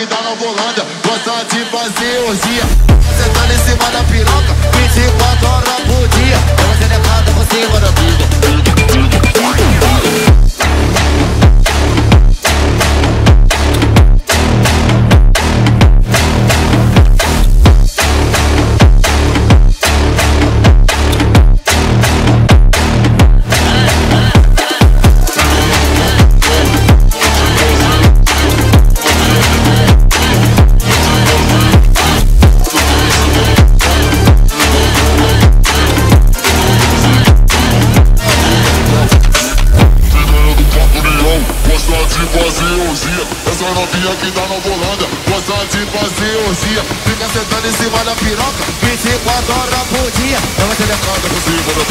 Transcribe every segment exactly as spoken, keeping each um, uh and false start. que dá na volanda, gosta de fazer orgia, sentando em cima da piroca, vinte e quatro horas por dia. Ela é delicada, você manda tudo. Que dá na volanda, gosta de fazer orgia, fica sentando em cima da piroca, vinte e quatro horas por dia. Ela é delicada por cima da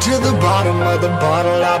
To the bottom of the bottle, I've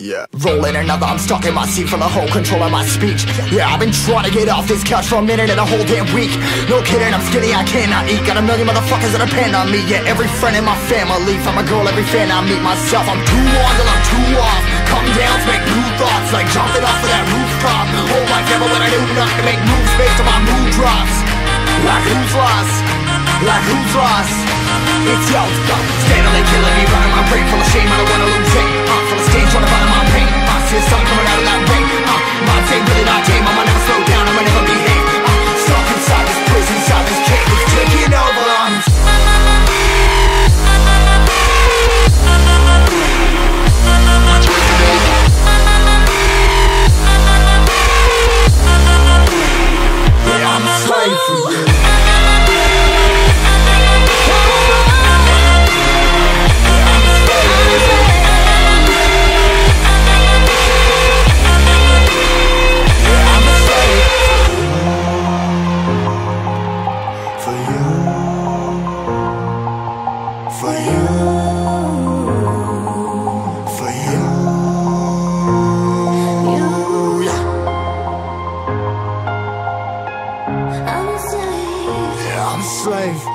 Yeah. Rolling another, I'm stuck in my seat from the whole control of my speech. Yeah, I've been trying to get off this couch for a minute and a whole damn week. No kidding, I'm skinny, I cannot eat. Got a million motherfuckers that depend on me. Yeah, every friend in my family, from a girl, every fan I meet myself. I'm too on till I'm too off. Come down to make new thoughts, like jumping off of that rooftop. Whole life never what I do, not to make moves based on my mood drops. Like who's lost? Like who's lost? It's yo, standing there killing me, running my brain full of shame. I don't wanna lose it. I'm full of stage, trying to find my pain. to the sun coming out of that rain. Uh, my day, really my day, I'ma never slow down, I'ma never be late. Uh, stuck inside this prison, inside this cage, it's taking over. Yeah, I'm a slave for you. Slave.